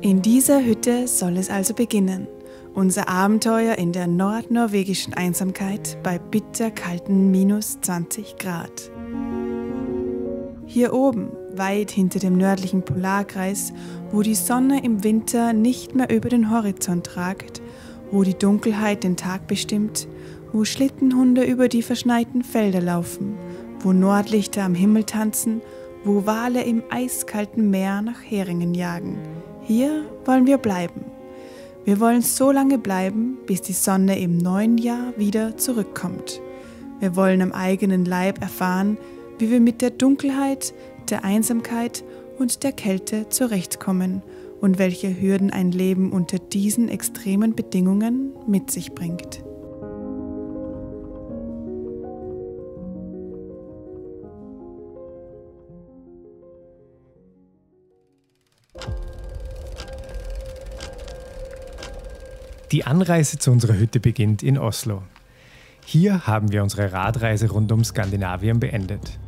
In dieser Hütte soll es also beginnen. Unser Abenteuer in der nordnorwegischen Einsamkeit bei bitterkalten -20 Grad. Hier oben, weit hinter dem nördlichen Polarkreis, wo die Sonne im Winter nicht mehr über den Horizont ragt, wo die Dunkelheit den Tag bestimmt, wo Schlittenhunde über die verschneiten Felder laufen, wo Nordlichter am Himmel tanzen, wo Wale im eiskalten Meer nach Heringen jagen. Hier wollen wir bleiben. Wir wollen so lange bleiben, bis die Sonne im neuen Jahr wieder zurückkommt. Wir wollen am eigenen Leib erfahren, wie wir mit der Dunkelheit, der Einsamkeit und der Kälte zurechtkommen und welche Hürden ein Leben unter diesen extremen Bedingungen mit sich bringt. Die Anreise zu unserer Hütte beginnt in Oslo. Hier haben wir unsere Radreise rund um Skandinavien beendet.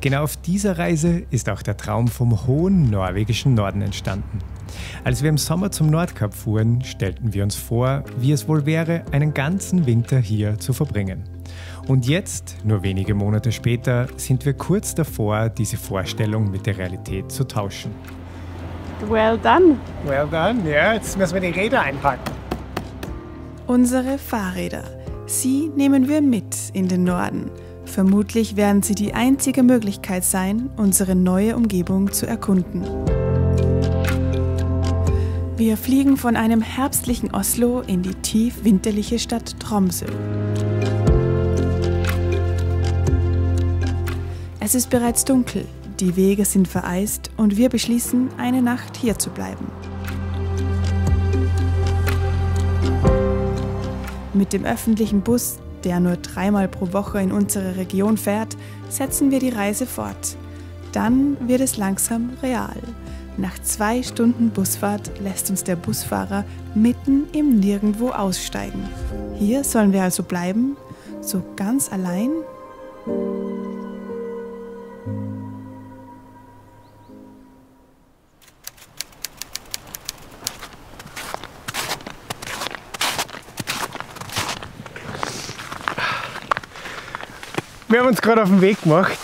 Genau auf dieser Reise ist auch der Traum vom hohen norwegischen Norden entstanden. Als wir im Sommer zum Nordkap fuhren, stellten wir uns vor, wie es wohl wäre, einen ganzen Winter hier zu verbringen. Und jetzt, nur wenige Monate später, sind wir kurz davor, diese Vorstellung mit der Realität zu tauschen. Well done. Well done, ja. Jetzt müssen wir die Räder einpacken. Unsere Fahrräder. Sie nehmen wir mit in den Norden. Vermutlich werden sie die einzige Möglichkeit sein, unsere neue Umgebung zu erkunden. Wir fliegen von einem herbstlichen Oslo in die tiefwinterliche Stadt Tromsø. Es ist bereits dunkel, die Wege sind vereist und wir beschließen, eine Nacht hier zu bleiben. Mit dem öffentlichen Bus, der nur dreimal pro Woche in unsere Region fährt, setzen wir die Reise fort. Dann wird es langsam real. Nach 2 Stunden Busfahrt lässt uns der Busfahrer mitten im Nirgendwo aussteigen. Hier sollen wir also bleiben, so ganz allein? Wir haben uns gerade auf den Weg gemacht,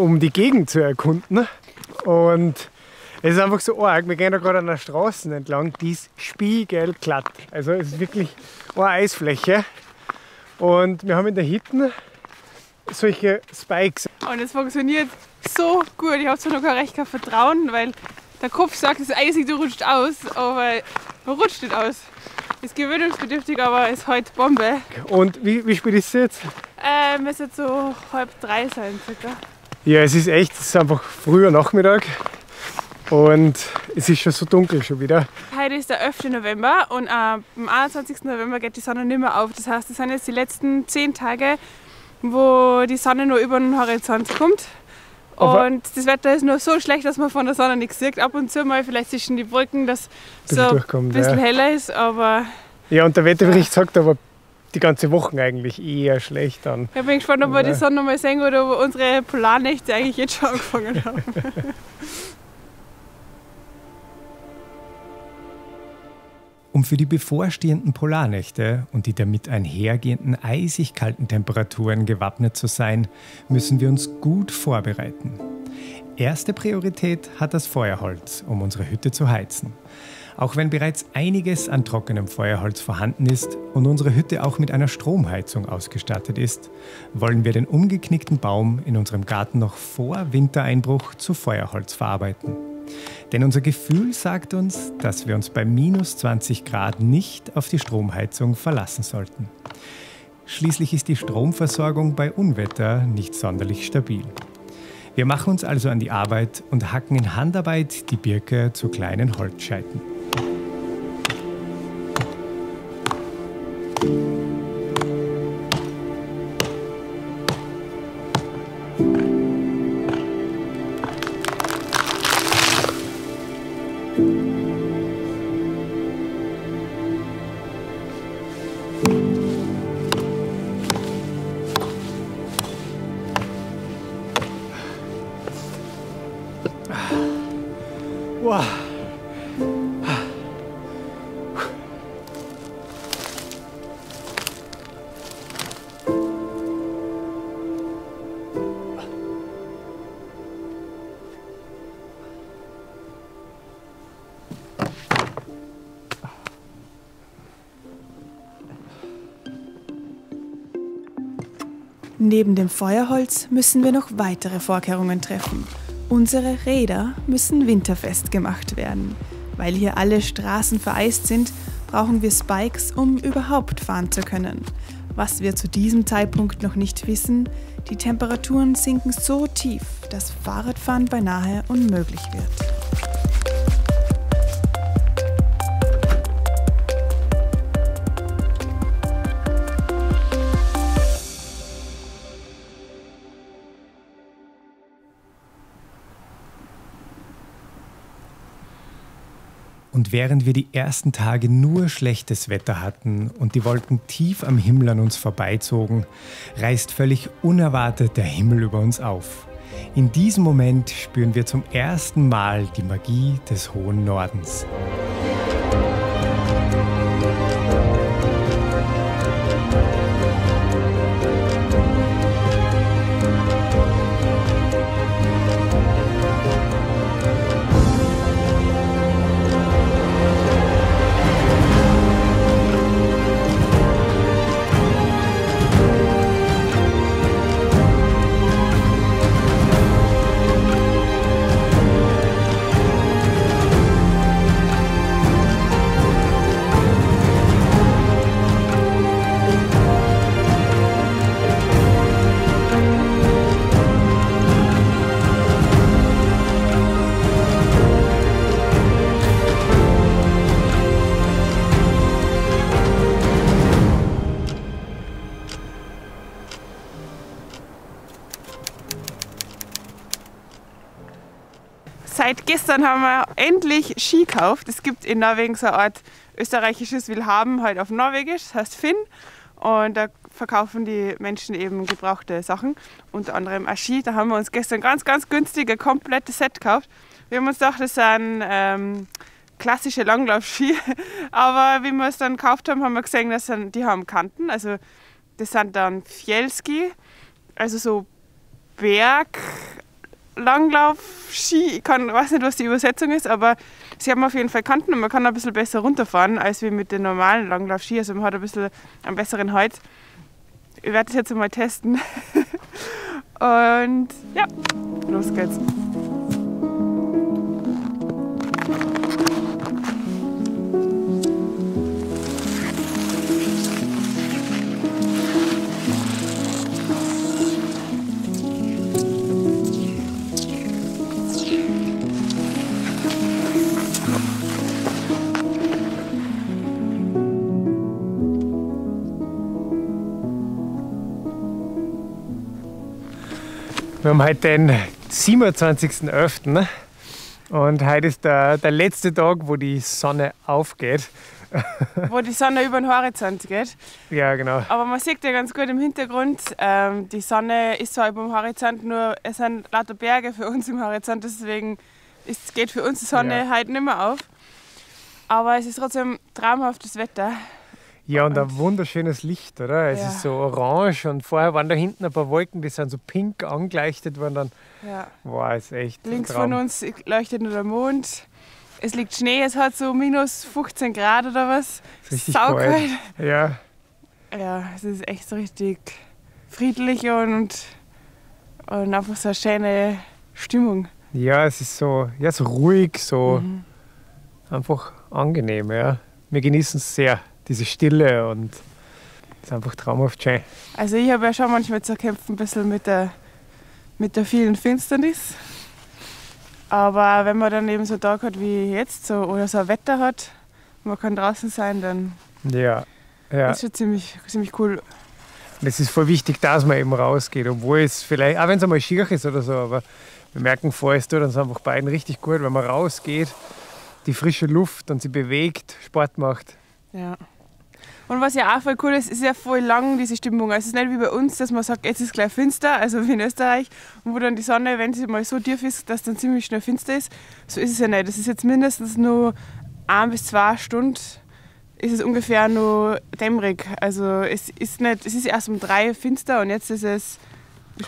um die Gegend zu erkunden, und es ist einfach so arg, wir gehen da gerade an der Straße entlang, die ist spiegelglatt, also es ist wirklich eine Eisfläche, und wir haben in der Hütte solche Spikes. Und es funktioniert so gut, ich habe zwar noch gar recht kein Vertrauen, weil der Kopf sagt, es ist eisig, du rutscht aus, aber man rutscht nicht aus. Ist gewöhnungsbedürftig, aber ist heute Bombe. Und wie spät ist es jetzt? Es wird so 2:30 sein circa. Ja, es ist einfach früher Nachmittag und es ist schon so dunkel schon wieder. Heute ist der 11. November und am 21. November geht die Sonne nicht mehr auf. Das heißt, das sind jetzt die letzten 10 Tage, wo die Sonne nur über den Horizont kommt. Und das Wetter ist nur so schlecht, dass man von der Sonne nichts sieht. Ab und zu mal vielleicht zwischen die Wolken, dass es so ein bisschen heller ist, aber... Ja, und der Wetterbericht sagt aber die ganze Woche eigentlich eher schlecht an. Ich bin gespannt, ob wir die Sonne noch mal sehen oder ob unsere Polarnächte eigentlich jetzt schon angefangen haben. Um für die bevorstehenden Polarnächte und die damit einhergehenden eisig kalten Temperaturen gewappnet zu sein, müssen wir uns gut vorbereiten. Erste Priorität hat das Feuerholz, um unsere Hütte zu heizen. Auch wenn bereits einiges an trockenem Feuerholz vorhanden ist und unsere Hütte auch mit einer Stromheizung ausgestattet ist, wollen wir den umgeknickten Baum in unserem Garten noch vor Wintereinbruch zu Feuerholz verarbeiten. Denn unser Gefühl sagt uns, dass wir uns bei -20 Grad nicht auf die Stromheizung verlassen sollten. Schließlich ist die Stromversorgung bei Unwetter nicht sonderlich stabil. Wir machen uns also an die Arbeit und hacken in Handarbeit die Birke zu kleinen Holzscheiten. Wow. Neben dem Feuerholz müssen wir noch weitere Vorkehrungen treffen. Unsere Räder müssen winterfest gemacht werden. Weil hier alle Straßen vereist sind, brauchen wir Spikes, um überhaupt fahren zu können. Was wir zu diesem Zeitpunkt noch nicht wissen, die Temperaturen sinken so tief, dass Fahrradfahren beinahe unmöglich wird. Und während wir die ersten Tage nur schlechtes Wetter hatten und die Wolken tief am Himmel an uns vorbeizogen, reißt völlig unerwartet der Himmel über uns auf. In diesem Moment spüren wir zum ersten Mal die Magie des hohen Nordens. Seit gestern haben wir endlich Ski gekauft. Es gibt in Norwegen so eine Art österreichisches Willhaben, halt auf Norwegisch, das heißt Finn. Und da verkaufen die Menschen eben gebrauchte Sachen, unter anderem auch Ski. Da haben wir uns gestern ganz, ganz günstig ein komplettes Set gekauft. Wir haben uns gedacht, das sind klassische Langlaufski. Aber wie wir es dann gekauft haben, haben wir gesehen, dass die haben Kanten. Also das sind dann Fjellski, also so Berg. Langlauf, Ski, ich weiß nicht, was die Übersetzung ist, aber sie haben auf jeden Fall Kanten und man kann ein bisschen besser runterfahren als wie mit den normalen Langlauf-Ski. Also man hat ein bisschen einen besseren Halt. Ich werde das jetzt einmal testen. Und ja, los geht's. Wir haben heute den 27.11. und heute ist der letzte Tag, wo die Sonne aufgeht. Wo die Sonne über den Horizont geht. Ja, genau. Aber man sieht ja ganz gut im Hintergrund, die Sonne ist zwar über dem Horizont, nur es sind lauter Berge für uns im Horizont, deswegen geht für uns die Sonne heute nicht mehr auf. Aber es ist trotzdem traumhaftes Wetter. Ja, und ein wunderschönes Licht, oder? Es ist so orange und vorher waren da hinten ein paar Wolken, die sind so pink angeleuchtet worden. Dann, wow, ist echt links ein Traum. Von uns leuchtet nur der Mond. Es liegt Schnee, es hat so minus 15 Grad oder was. Es ist richtig saukalt. Ja. Ja, es ist echt so richtig friedlich und einfach so eine schöne Stimmung. Ja, es ist so, ja, so ruhig, so einfach angenehm. Ja. Wir genießen es sehr. Diese Stille und es ist einfach traumhaft schön. Also ich habe ja schon manchmal zu kämpfen ein bisschen mit der vielen Finsternis. Aber wenn man dann eben so einen Tag hat wie jetzt so, oder so ein Wetter hat, man kann draußen sein, dann ist schon ziemlich cool. Und es ist voll wichtig, dass man eben rausgeht, obwohl es vielleicht, auch wenn es einmal schier ist oder so, aber wir merken vorher, es tut uns einfach beiden richtig gut, wenn man rausgeht, die frische Luft und sich bewegt, Sport macht. Ja, Und was ja auch voll cool ist, ist ja voll lang diese Stimmung. Also es ist nicht wie bei uns, dass man sagt, jetzt ist gleich finster, also wie in Österreich, wo dann die Sonne, wenn sie mal so tief ist, dass dann ziemlich schnell finster ist. So ist es ja nicht. Das ist jetzt mindestens nur 1 bis 2 Stunden, ist es ungefähr nur dämmerig. Also es ist nicht, es ist erst um 3 finster und jetzt ist es...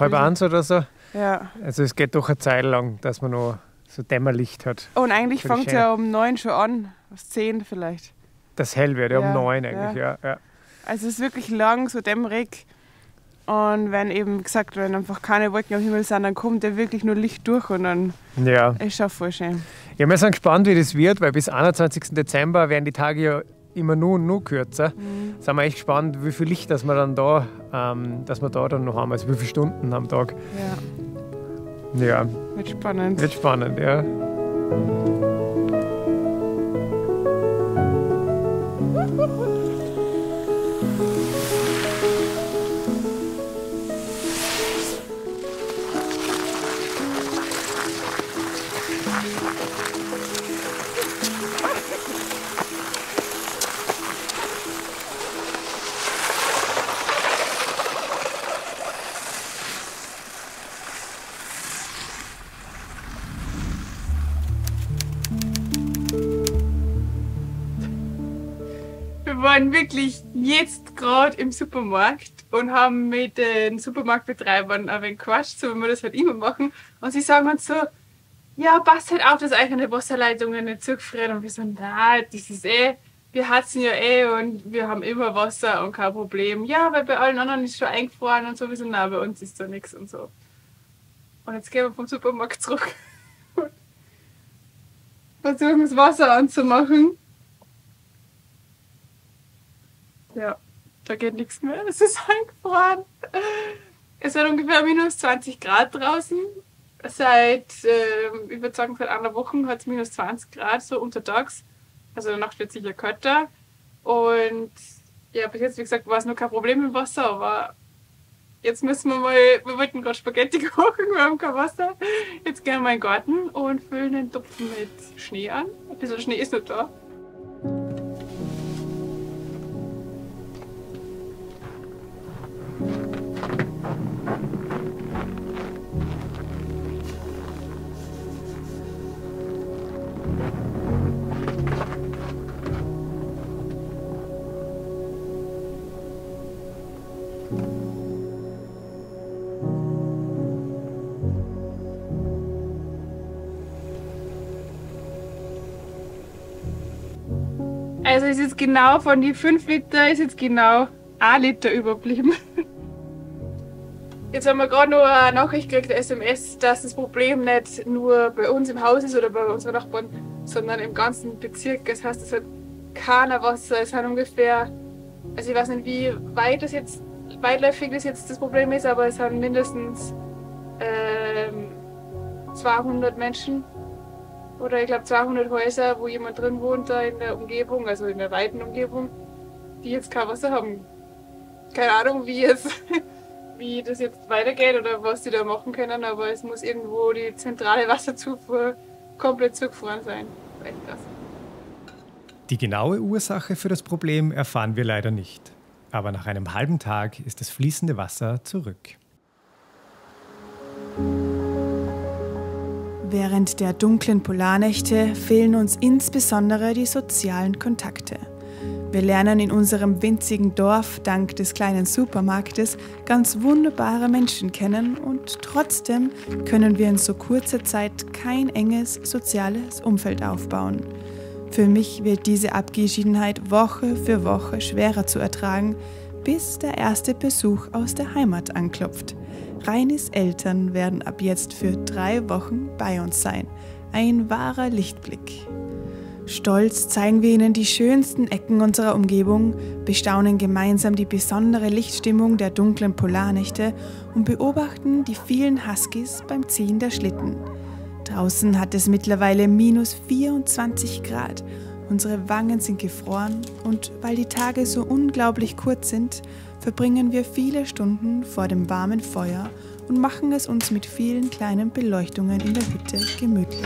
halb 1 oder so? Ja. Also es geht doch eine Zeit lang, dass man noch so Dämmerlicht hat. Und eigentlich fängt es ja um 9 schon an, um 10 vielleicht. Das hell wird, ja, um 9 eigentlich, ja. Ja, ja. Also es ist wirklich lang, so dämmerig. Und wenn eben, wie gesagt, wenn einfach keine Wolken am Himmel sind, dann kommt ja wirklich nur Licht durch und dann ja. Ist schon voll schön. Ja, wir sind gespannt, wie das wird, weil bis 21. Dezember werden die Tage ja immer nur kürzer. Mhm. Sind wir echt gespannt, wie viel Licht, dass wir dann da, dann noch haben, also wie viele Stunden am Tag. Ja. Ja. Wird spannend. Wird spannend, ja. Wir waren wirklich jetzt gerade im Supermarkt und haben mit den Supermarktbetreibern ein wenig gequatscht, so wie wir das halt immer machen. Und sie sagen uns so, ja, passt halt auf, dass euch eine Wasserleitung nicht zugefriert. Und wir so, na, das ist eh, wir hatten ja eh und wir haben immer Wasser und kein Problem. Ja, weil bei allen anderen ist schon eingefroren und sowieso, na, bei uns ist da nichts und so. Und jetzt gehen wir vom Supermarkt zurück und versuchen das Wasser anzumachen. Ja, da geht nichts mehr. Es ist eingefroren. Es hat ungefähr minus 20 Grad draußen. Seit, ich würde sagen, seit einer Woche hat es minus 20 Grad, so untertags. Also in der Nacht wird sicher kälter. Und ja, bis jetzt, wie gesagt, war es noch kein Problem im Wasser, aber jetzt müssen wir mal, wir wollten gerade Spaghetti kochen, wir haben kein Wasser. Jetzt gehen wir mal in den Garten und füllen den Topf mit Schnee an. Ein bisschen Schnee ist noch da. Also ist jetzt genau von den 5 Liter ist jetzt genau 1 Liter überblieben. Jetzt haben wir gerade noch eine Nachricht gekriegt, eine SMS, dass das Problem nicht nur bei uns im Haus ist oder bei unseren Nachbarn, sondern im ganzen Bezirk. Das heißt, es hat keiner Wasser. Es hat ungefähr, also ich weiß nicht, wie weit das jetzt, weitläufig das jetzt das Problem ist, aber es haben mindestens 200 Menschen. Oder ich glaube 200 Häuser, wo jemand drin wohnt da in der Umgebung, also in der weiten Umgebung, die jetzt kein Wasser haben. Keine Ahnung, wie das jetzt weitergeht oder was die da machen können, aber es muss irgendwo die zentrale Wasserzufuhr komplett zugefroren sein. Die genaue Ursache für das Problem erfahren wir leider nicht. Aber nach einem halben Tag ist das fließende Wasser zurück. Während der dunklen Polarnächte fehlen uns insbesondere die sozialen Kontakte. Wir lernen in unserem winzigen Dorf dank des kleinen Supermarktes ganz wunderbare Menschen kennen und trotzdem können wir in so kurzer Zeit kein enges soziales Umfeld aufbauen. Für mich wird diese Abgeschiedenheit Woche für Woche schwerer zu ertragen, bis der erste Besuch aus der Heimat anklopft. Reinis Eltern werden ab jetzt für 3 Wochen bei uns sein. Ein wahrer Lichtblick. Stolz zeigen wir ihnen die schönsten Ecken unserer Umgebung, bestaunen gemeinsam die besondere Lichtstimmung der dunklen Polarnächte und beobachten die vielen Huskies beim Ziehen der Schlitten. Draußen hat es mittlerweile minus 24 Grad. Unsere Wangen sind gefroren und weil die Tage so unglaublich kurz sind, verbringen wir viele Stunden vor dem warmen Feuer und machen es uns mit vielen kleinen Beleuchtungen in der Hütte gemütlich.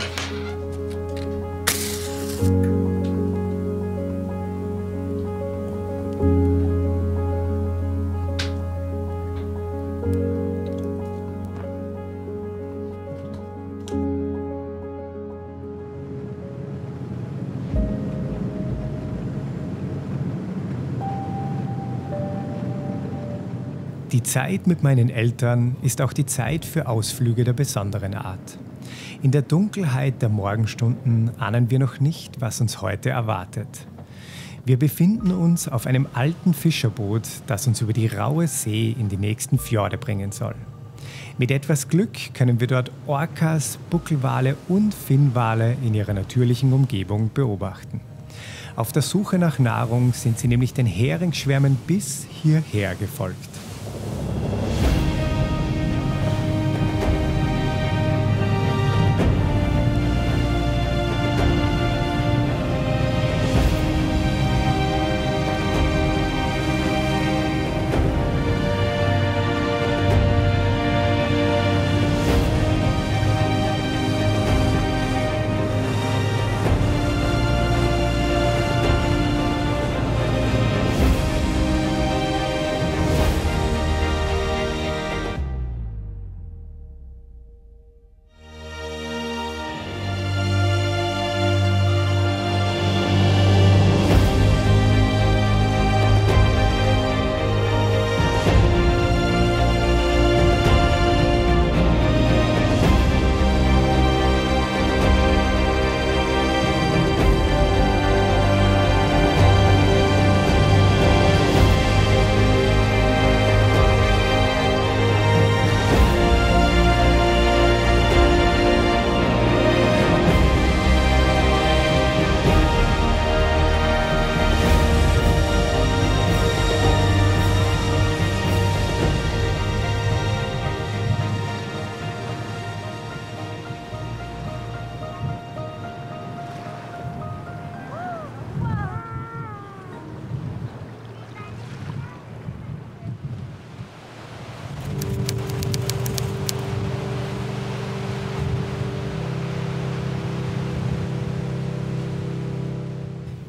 Die Zeit mit meinen Eltern ist auch die Zeit für Ausflüge der besonderen Art. In der Dunkelheit der Morgenstunden ahnen wir noch nicht, was uns heute erwartet. Wir befinden uns auf einem alten Fischerboot, das uns über die raue See in die nächsten Fjorde bringen soll. Mit etwas Glück können wir dort Orcas, Buckelwale und Finnwale in ihrer natürlichen Umgebung beobachten. Auf der Suche nach Nahrung sind sie nämlich den Heringsschwärmen bis hierher gefolgt.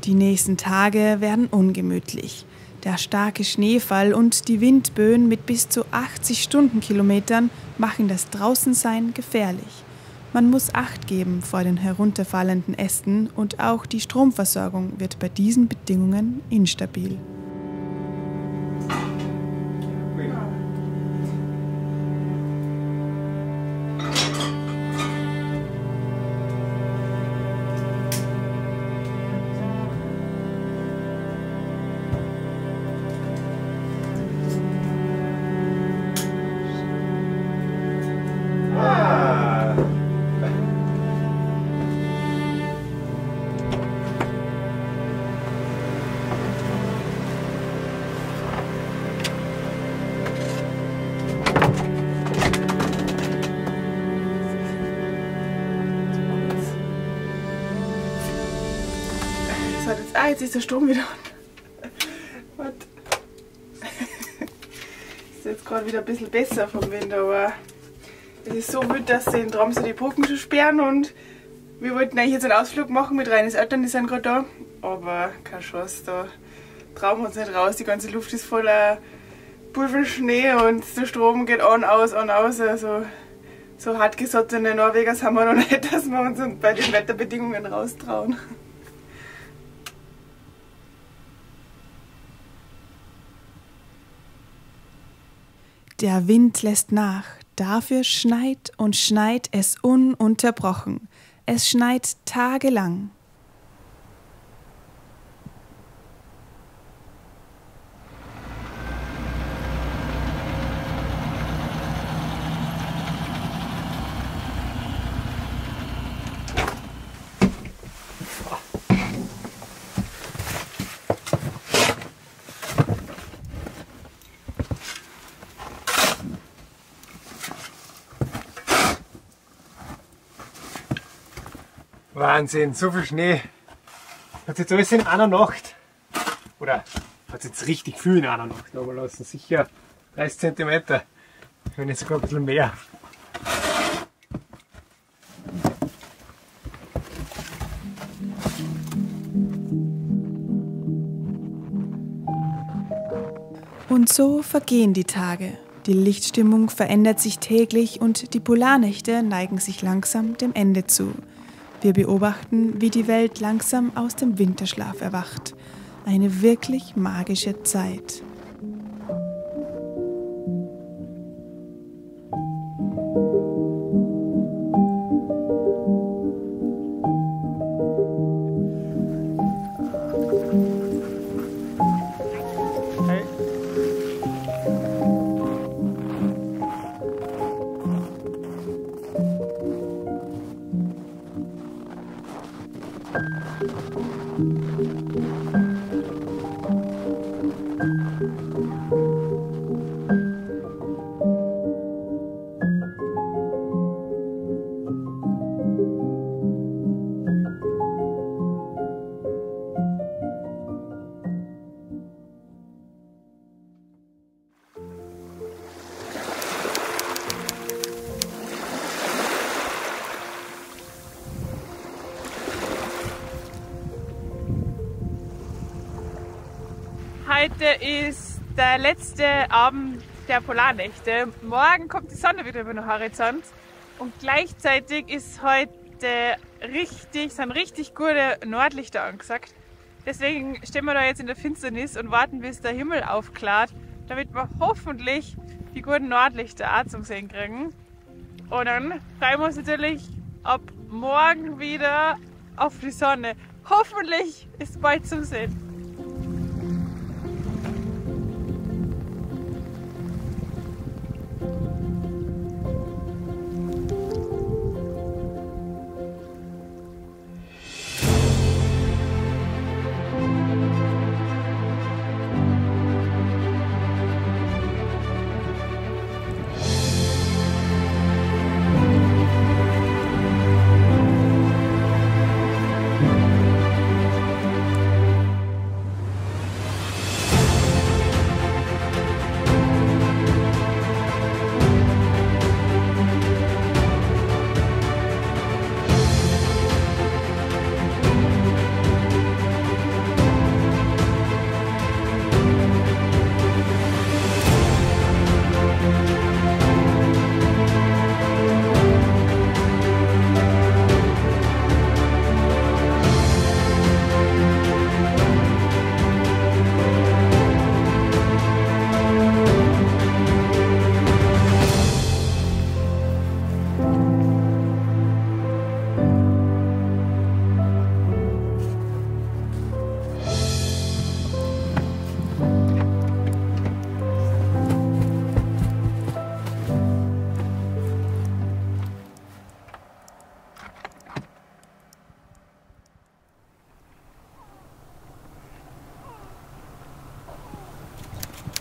Die nächsten Tage werden ungemütlich. Der starke Schneefall und die Windböen mit bis zu 80 Stundenkilometern machen das Draußensein gefährlich. Man muss Acht geben vor den herunterfallenden Ästen und auch die Stromversorgung wird bei diesen Bedingungen instabil. Jetzt ist der Strom wieder an. What? Ist jetzt gerade wieder ein bisschen besser vom Wind, aber es ist so wild, dass sie in Tromsø die Brücken schon sperren und wir wollten eigentlich jetzt einen Ausflug machen mit Reinis Eltern, die sind gerade da, aber keine Chance, da trauen wir uns nicht raus, die ganze Luft ist voller Pulverschnee und der Strom geht an, aus, also so hartgesottene Norweger sind wir noch nicht, dass wir uns bei den Wetterbedingungen raustrauen. Der Wind lässt nach, dafür schneit und schneit es ununterbrochen. Es schneit tagelang. Wahnsinn, so viel Schnee. Hat jetzt alles in einer Nacht, oder hat jetzt richtig viel in einer Nacht nochmal lassen, sicher 30 cm, wenn nicht sogar ein bisschen mehr. Und so vergehen die Tage. Die Lichtstimmung verändert sich täglich und die Polarnächte neigen sich langsam dem Ende zu. Wir beobachten, wie die Welt langsam aus dem Winterschlaf erwacht. Eine wirklich magische Zeit. Heute ist der letzte Abend der Polarnächte. Morgen kommt die Sonne wieder über den Horizont und gleichzeitig ist heute sind richtig gute Nordlichter angesagt. Deswegen stehen wir da jetzt in der Finsternis und warten, bis der Himmel aufklart, damit wir hoffentlich die guten Nordlichter auch zum Sehen kriegen. Und dann freuen wir uns natürlich ab morgen wieder auf die Sonne. Hoffentlich ist bald zum Sehen.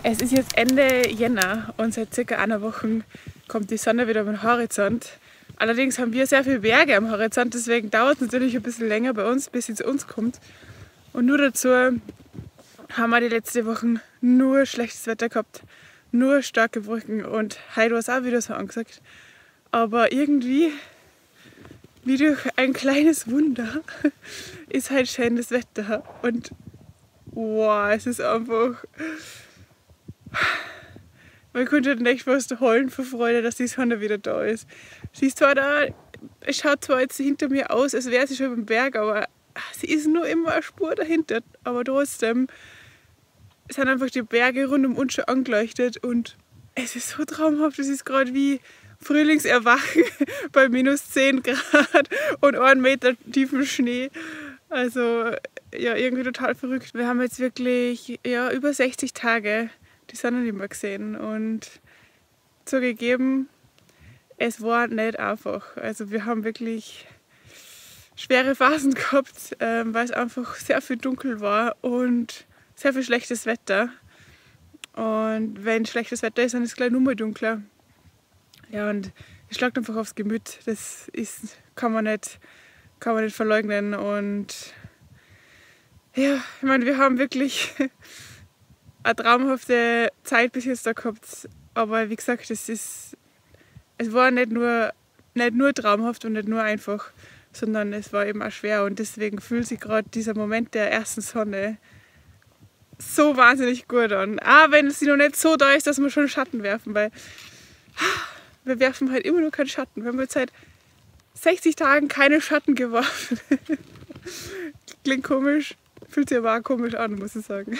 Es ist jetzt Ende Jänner und seit circa einer Woche kommt die Sonne wieder über den Horizont. Allerdings haben wir sehr viele Berge am Horizont, deswegen dauert es natürlich ein bisschen länger bei uns, bis sie zu uns kommt. Und nur dazu haben wir die letzten Wochen nur schlechtes Wetter gehabt, nur starke Wolken und heute war es auch wieder so angesagt. Aber irgendwie, wie durch ein kleines Wunder, ist halt schönes Wetter und wow, es ist einfach... Man konnte nicht fast heulen vor Freude, dass die Sonne wieder da ist. Sie ist zwar da, es schaut zwar jetzt hinter mir aus, als wäre sie schon beim Berg, aber sie ist nur immer eine Spur dahinter. Aber trotzdem sind einfach die Berge rund um uns schon angeleuchtet und es ist so traumhaft. Es ist gerade wie Frühlingserwachen bei minus 10 Grad und 1 Meter tiefem Schnee. Also ja, irgendwie total verrückt. Wir haben jetzt wirklich ja, über 60 Tage die Sonne nicht mehr gesehen und zugegeben, es war nicht einfach. Also wir haben wirklich schwere Phasen gehabt, weil es einfach sehr viel dunkel war und sehr viel schlechtes Wetter. Und wenn schlechtes Wetter ist, dann ist es gleich nur mal dunkler. Ja, und es schlägt einfach aufs Gemüt. Das ist, kann man nicht verleugnen. Und ja, ich meine, wir haben wirklich eine traumhafte Zeit bis jetzt da gehabt, aber wie gesagt, es war nicht nur traumhaft und nicht nur einfach, sondern es war eben auch schwer und deswegen fühlt sich gerade dieser Moment der ersten Sonne so wahnsinnig gut an. Auch wenn sie noch nicht so da ist, dass wir schon Schatten werfen, weil wir werfen halt immer nur keinen Schatten. Wir haben jetzt seit 60 Tagen keine Schatten geworfen. Klingt komisch, fühlt sich aber auch komisch an, muss ich sagen.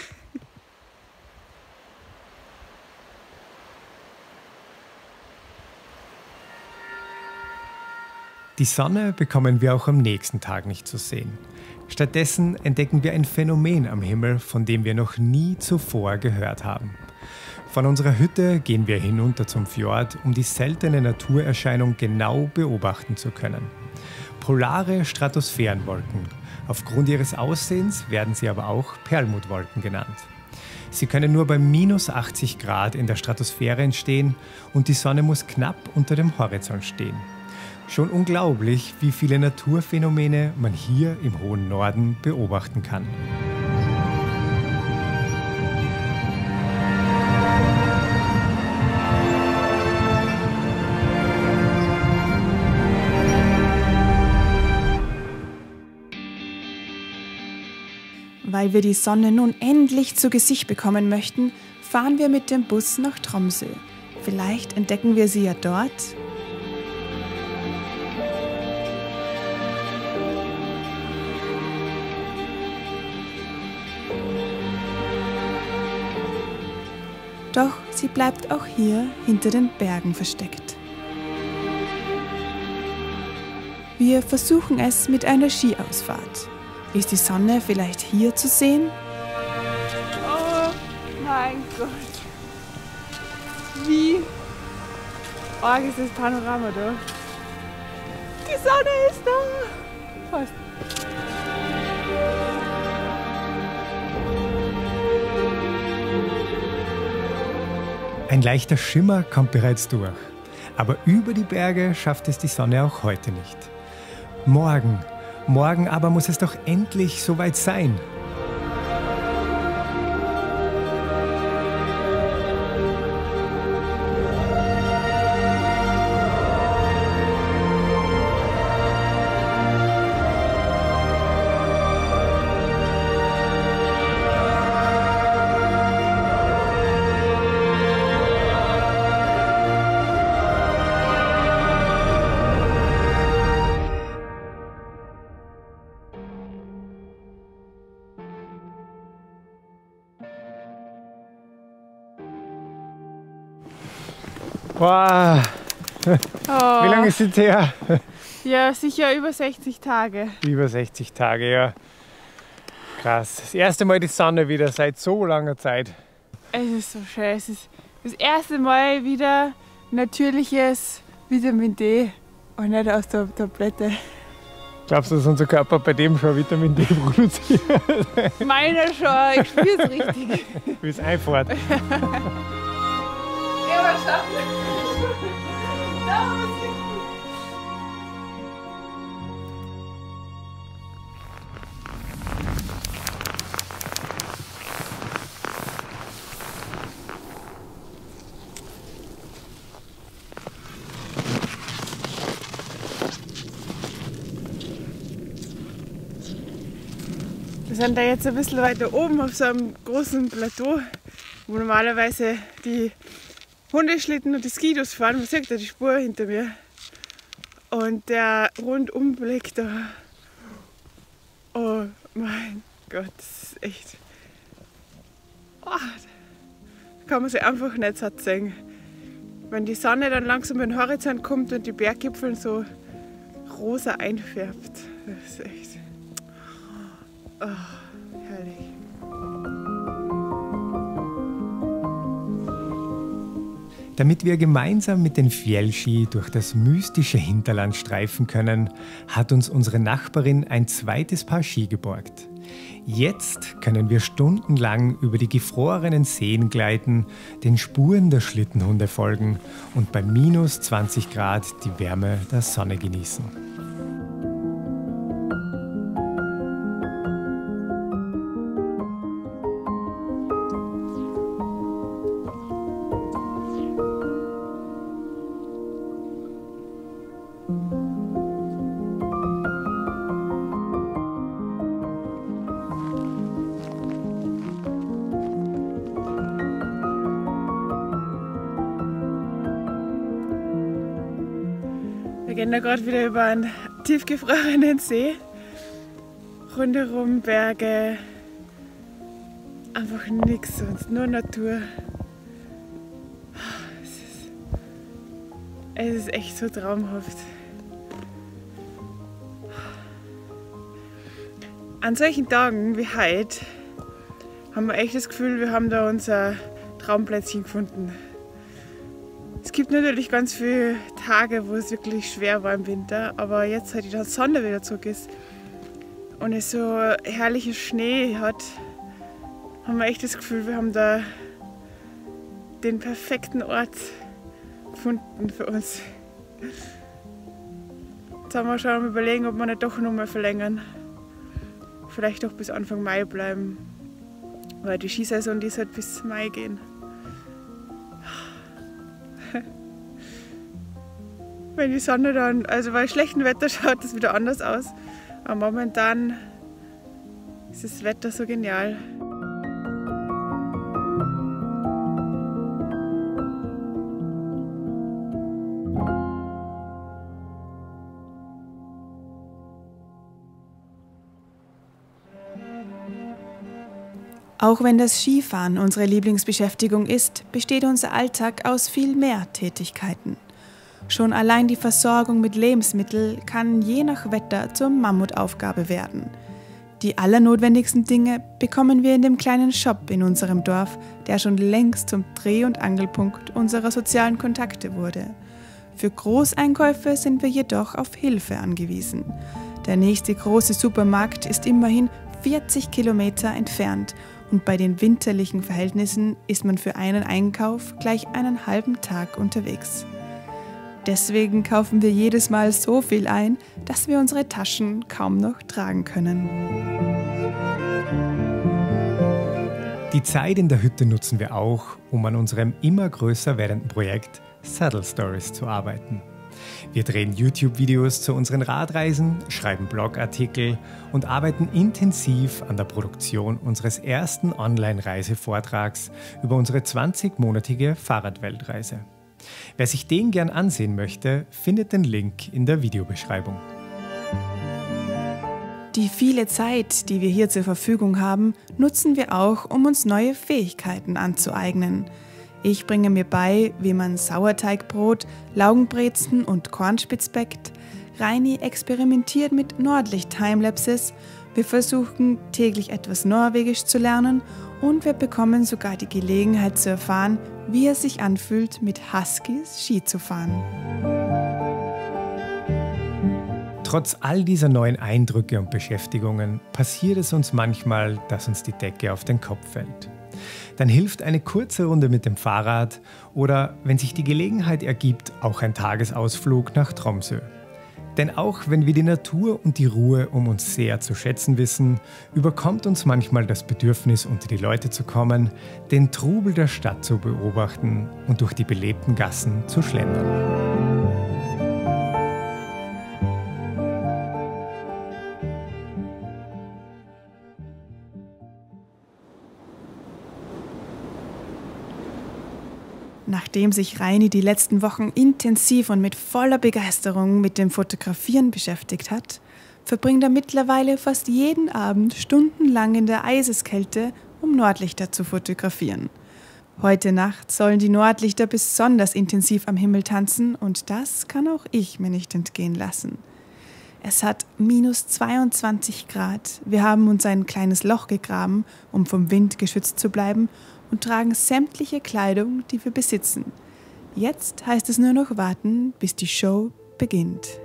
Die Sonne bekommen wir auch am nächsten Tag nicht zu sehen. Stattdessen entdecken wir ein Phänomen am Himmel, von dem wir noch nie zuvor gehört haben. Von unserer Hütte gehen wir hinunter zum Fjord, um die seltene Naturerscheinung genau beobachten zu können. Polare Stratosphärenwolken. Aufgrund ihres Aussehens werden sie aber auch Perlmutwolken genannt. Sie können nur bei minus 80 Grad in der Stratosphäre entstehen und die Sonne muss knapp unter dem Horizont stehen. Schon unglaublich, wie viele Naturphänomene man hier im hohen Norden beobachten kann. weil wir die Sonne nun endlich zu Gesicht bekommen möchten, fahren wir mit dem Bus nach Tromsø. Vielleicht entdecken wir sie ja dort. Doch sie bleibt auch hier hinter den Bergen versteckt. Wir versuchen es mit einer Skiausfahrt. Ist die Sonne vielleicht hier zu sehen? Oh mein Gott! Wie arg ist das Panorama da? Die Sonne ist da! Fast. Ein leichter Schimmer kommt bereits durch. Aber über die Berge schafft es die Sonne auch heute nicht. Morgen aber muss es doch endlich soweit sein. Wow. Oh. Wie lange ist es her? Ja, sicher über 60 Tage. Über 60 Tage, ja. Krass. Das erste Mal die Sonne wieder seit so langer Zeit. Es ist so schön. Es ist das erste Mal wieder natürliches Vitamin D und nicht aus der Tablette. Glaubst du, dass unser Körper bei dem schon Vitamin D produziert? Meiner schon. Ich spüre es richtig. Wie es einfährt. Wir sind da jetzt ein bisschen weiter oben auf so einem großen Plateau, wo normalerweise die Hundeschlitten und die Skidos fahren, man sieht ja die Spur hinter mir. Und der Rundumblick da. Oh mein Gott, das ist echt. Oh, da kann man sich einfach nicht satt sehen. Wenn die Sonne dann langsam über den Horizont kommt und die Berggipfel so rosa einfärbt. Das ist echt. Oh, herrlich. Damit wir gemeinsam mit den Fjellski durch das mystische Hinterland streifen können, hat uns unsere Nachbarin ein zweites Paar Ski geborgt. Jetzt können wir stundenlang über die gefrorenen Seen gleiten, den Spuren der Schlittenhunde folgen und bei minus 20 Grad die Wärme der Sonne genießen. Wir gehen da gerade wieder über einen tiefgefrorenen See, rundherum Berge, einfach nichts sonst, nur Natur. Es ist echt so traumhaft. An solchen Tagen wie heute haben wir echt das Gefühl, wir haben da unser Traumplätzchen gefunden. Es gibt natürlich ganz viele Tage, wo es wirklich schwer war im Winter, aber jetzt, seit die Sonne wieder zurück ist und es so herrlichen Schnee hat, haben wir echt das Gefühl, wir haben da den perfekten Ort gefunden für uns. Jetzt haben wir schon am Überlegen, ob wir nicht doch nochmal verlängern. Vielleicht doch bis Anfang Mai bleiben, weil die Skisaison, die sollte bis Mai gehen. Wenn die Sonne dann, also bei schlechtem Wetter schaut es wieder anders aus, aber momentan ist das Wetter so genial. Auch wenn das Skifahren unsere Lieblingsbeschäftigung ist, besteht unser Alltag aus viel mehr Tätigkeiten. Schon allein die Versorgung mit Lebensmitteln kann je nach Wetter zur Mammutaufgabe werden. Die allernotwendigsten Dinge bekommen wir in dem kleinen Shop in unserem Dorf, der schon längst zum Dreh- und Angelpunkt unserer sozialen Kontakte wurde. Für Großeinkäufe sind wir jedoch auf Hilfe angewiesen. Der nächste große Supermarkt ist immerhin 40 Kilometer entfernt. Und bei den winterlichen Verhältnissen ist man für einen Einkauf gleich einen halben Tag unterwegs. Deswegen kaufen wir jedes Mal so viel ein, dass wir unsere Taschen kaum noch tragen können. Die Zeit in der Hütte nutzen wir auch, um an unserem immer größer werdenden Projekt Saddle Stories zu arbeiten. Wir drehen YouTube-Videos zu unseren Radreisen, schreiben Blogartikel und arbeiten intensiv an der Produktion unseres ersten Online-Reisevortrags über unsere 20-monatige Fahrradweltreise. Wer sich den gern ansehen möchte, findet den Link in der Videobeschreibung. Die viele Zeit, die wir hier zur Verfügung haben, nutzen wir auch, um uns neue Fähigkeiten anzueignen. Ich bringe mir bei, wie man Sauerteigbrot, Laugenbrezen und Kornspitz backt. Reini experimentiert mit Nordlicht-Timelapses. Wir versuchen, täglich etwas Norwegisch zu lernen und wir bekommen sogar die Gelegenheit zu erfahren, wie es sich anfühlt, mit Huskies Ski zu fahren. Trotz all dieser neuen Eindrücke und Beschäftigungen passiert es uns manchmal, dass uns die Decke auf den Kopf fällt. Dann hilft eine kurze Runde mit dem Fahrrad oder, wenn sich die Gelegenheit ergibt, auch ein Tagesausflug nach Tromsø. Denn auch wenn wir die Natur und die Ruhe um uns sehr zu schätzen wissen, überkommt uns manchmal das Bedürfnis, unter die Leute zu kommen, den Trubel der Stadt zu beobachten und durch die belebten Gassen zu schlendern. Nachdem sich Reini die letzten Wochen intensiv und mit voller Begeisterung mit dem Fotografieren beschäftigt hat, verbringt er mittlerweile fast jeden Abend stundenlang in der Eiseskälte, um Nordlichter zu fotografieren. Heute Nacht sollen die Nordlichter besonders intensiv am Himmel tanzen und das kann auch ich mir nicht entgehen lassen. Es hat -22 Grad, wir haben uns ein kleines Loch gegraben, um vom Wind geschützt zu bleiben, und tragen sämtliche Kleidung, die wir besitzen. Jetzt heißt es nur noch warten, bis die Show beginnt.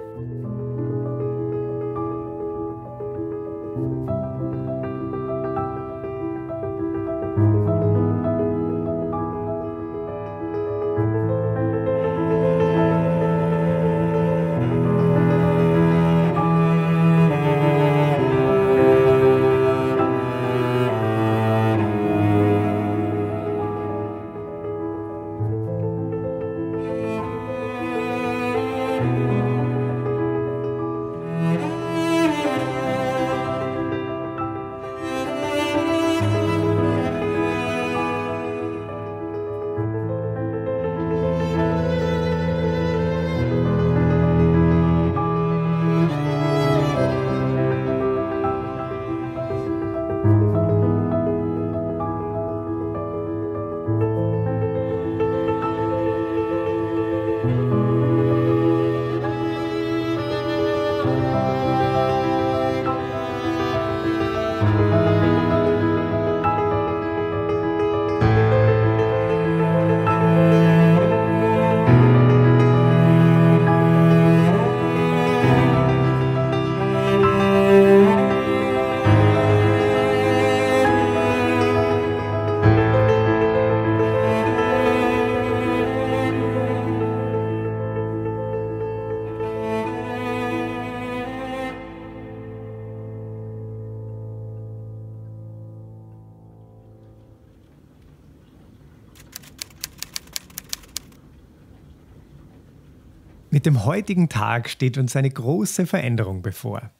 Mit dem heutigen Tag steht uns eine große Veränderung bevor.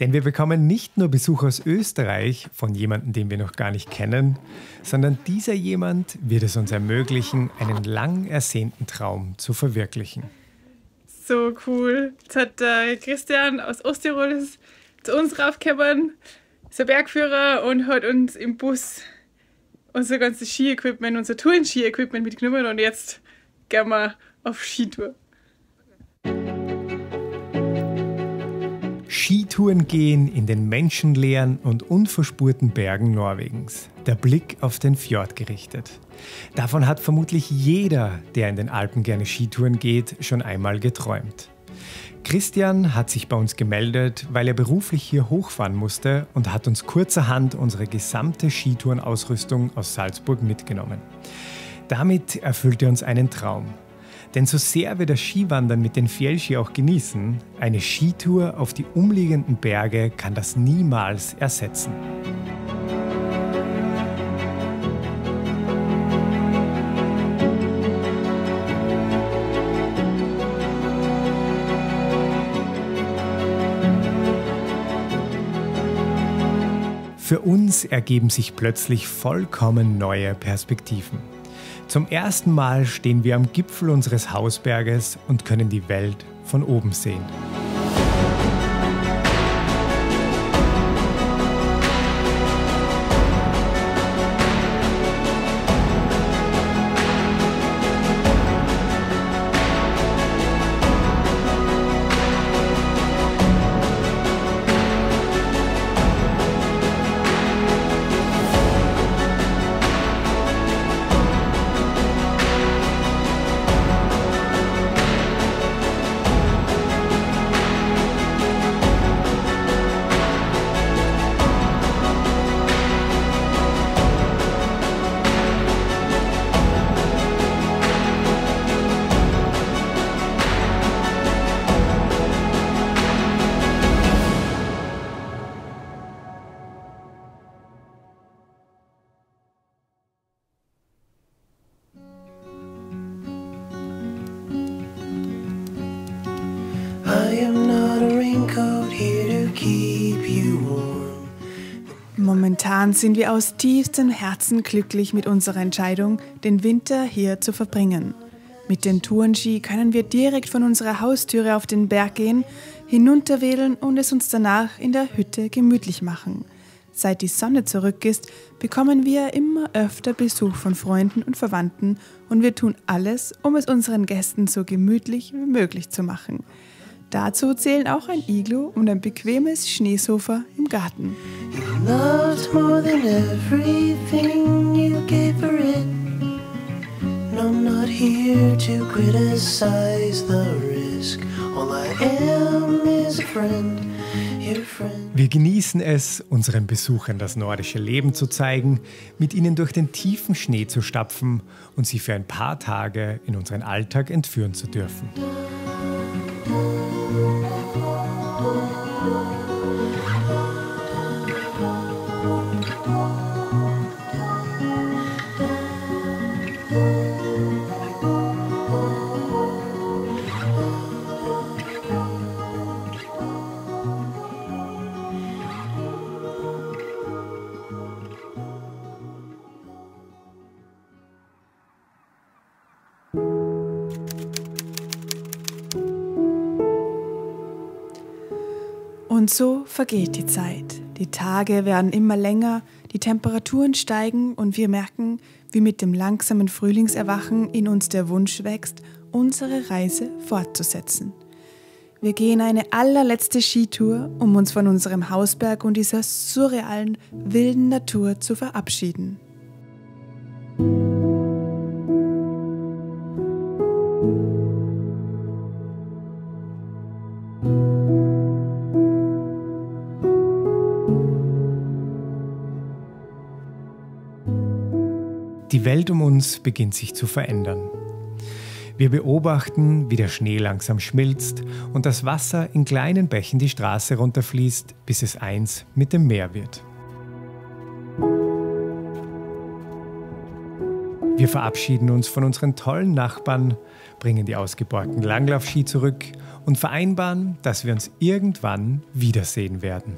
Denn wir bekommen nicht nur Besuch aus Österreich von jemandem, den wir noch gar nicht kennen, sondern dieser jemand wird es uns ermöglichen, einen lang ersehnten Traum zu verwirklichen. So cool. Jetzt hat Christian aus Osttirol zu uns raufgekommen, ist ein Bergführer und hat uns im Bus unser ganzes Ski-Equipment, unser Touren-Ski-Equipment mitgenommen und jetzt gehen wir auf Skitour. Skitouren gehen in den menschenleeren und unverspurten Bergen Norwegens. Der Blick auf den Fjord gerichtet. Davon hat vermutlich jeder, der in den Alpen gerne Skitouren geht, schon einmal geträumt. Christian hat sich bei uns gemeldet, weil er beruflich hier hochfahren musste und hat uns kurzerhand unsere gesamte Skitourenausrüstung aus Salzburg mitgenommen. Damit erfüllt er uns einen Traum. Denn so sehr wir das Skiwandern mit den Fjellski auch genießen, eine Skitour auf die umliegenden Berge kann das niemals ersetzen. Für uns ergeben sich plötzlich vollkommen neue Perspektiven. Zum ersten Mal stehen wir am Gipfel unseres Hausberges und können die Welt von oben sehen. Momentan sind wir aus tiefstem Herzen glücklich mit unserer Entscheidung, den Winter hier zu verbringen. Mit den Tourenski können wir direkt von unserer Haustüre auf den Berg gehen, hinunterwedeln und es uns danach in der Hütte gemütlich machen. Seit die Sonne zurück ist, bekommen wir immer öfter Besuch von Freunden und Verwandten und wir tun alles, um es unseren Gästen so gemütlich wie möglich zu machen. Dazu zählen auch ein Iglu und ein bequemes Schneesofa im Garten. Wir genießen es, unseren Besuchern das nordische Leben zu zeigen, mit ihnen durch den tiefen Schnee zu stapfen und sie für ein paar Tage in unseren Alltag entführen zu dürfen. Und so vergeht die Zeit. Die Tage werden immer länger, die Temperaturen steigen und wir merken, wie mit dem langsamen Frühlingserwachen in uns der Wunsch wächst, unsere Reise fortzusetzen. Wir gehen eine allerletzte Skitour, um uns von unserem Hausberg und dieser surrealen, wilden Natur zu verabschieden. Die Welt um uns beginnt sich zu verändern. Wir beobachten, wie der Schnee langsam schmilzt und das Wasser in kleinen Bächen die Straße runterfließt, bis es eins mit dem Meer wird. Wir verabschieden uns von unseren tollen Nachbarn, bringen die ausgeborgten Langlaufski zurück und vereinbaren, dass wir uns irgendwann wiedersehen werden.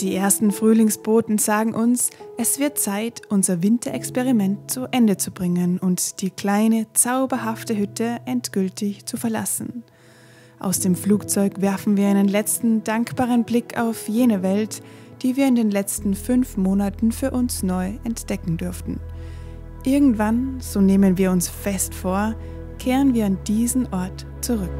Die ersten Frühlingsboten sagen uns, es wird Zeit, unser Winterexperiment zu Ende zu bringen und die kleine, zauberhafte Hütte endgültig zu verlassen. Aus dem Flugzeug werfen wir einen letzten, dankbaren Blick auf jene Welt, die wir in den letzten 5 Monaten für uns neu entdecken durften. Irgendwann, so nehmen wir uns fest vor, kehren wir an diesen Ort zurück.